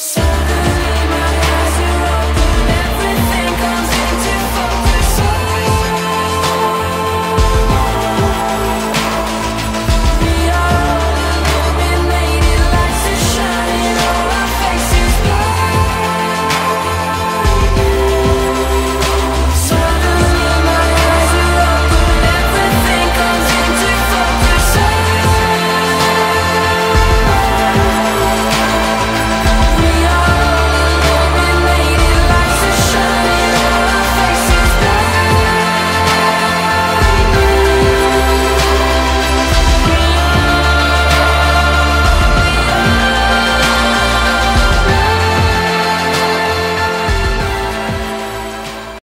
So